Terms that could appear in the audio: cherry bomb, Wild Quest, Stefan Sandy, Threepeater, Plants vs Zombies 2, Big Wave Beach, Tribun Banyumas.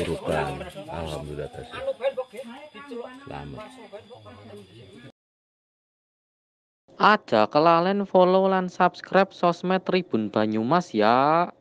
Urutan, alhamdulillah selamat. Aja kelalen follow lan subscribe sosmed Tribun Banyumas ya.